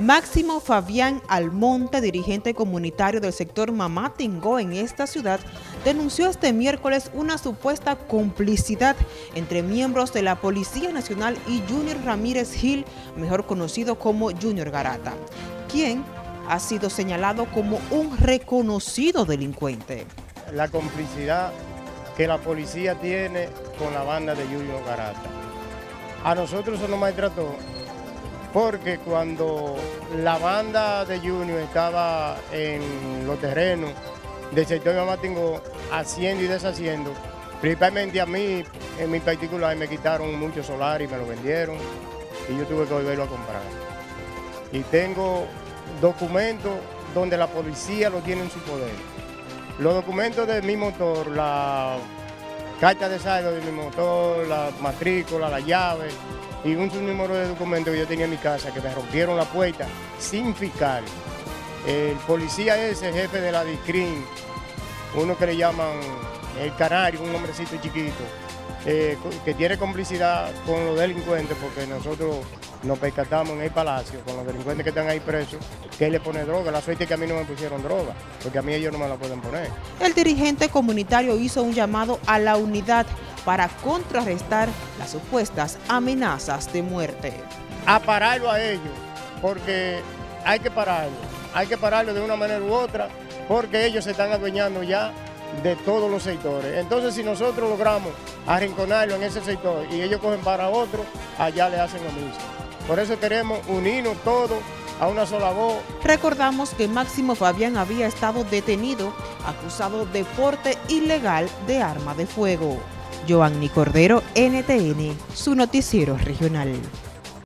Máximo Fabián Almonte, dirigente comunitario del sector Mamá Tingó en esta ciudad, denunció este miércoles una supuesta complicidad entre miembros de la Policía Nacional y Junior Ramírez Gil, mejor conocido como Junior Garata, quien ha sido señalado como un reconocido delincuente. La complicidad que la policía tiene con la banda de Junior Garata. A nosotros se nos maltrató. Porque cuando la banda de Junior estaba en los terrenos del sector de Mamá Tingó haciendo y deshaciendo, principalmente a mí, en mi particular, me quitaron muchos solares y me lo vendieron y yo tuve que volverlo a comprar. Y tengo documentos donde la policía lo tiene en su poder. Los documentos de mi motor, la carta de saldo de mi motor, la matrícula, la llave, y un número de documentos que yo tenía en mi casa, que me rompieron la puerta sin fiscal. El policía es el jefe de la DICRIM, uno que le llaman el canario, un hombrecito chiquito, que tiene complicidad con los delincuentes, porque nosotros nos percatamos en el palacio con los delincuentes que están ahí presos, que él le pone droga. La suerte es que a mí no me pusieron droga, porque a mí ellos no me la pueden poner. El dirigente comunitario hizo un llamado a la unidad para contrarrestar las supuestas amenazas de muerte. A pararlo a ellos, porque hay que pararlo de una manera u otra, porque ellos se están adueñando ya de todos los sectores. Entonces, si nosotros logramos arrinconarlo en ese sector y ellos cogen para otro, allá le hacen lo mismo. Por eso queremos unirnos todos a una sola voz. Recordamos que Máximo Fabián había estado detenido, acusado de porte ilegal de arma de fuego. Giovanni Cordero, NTN, su noticiero regional.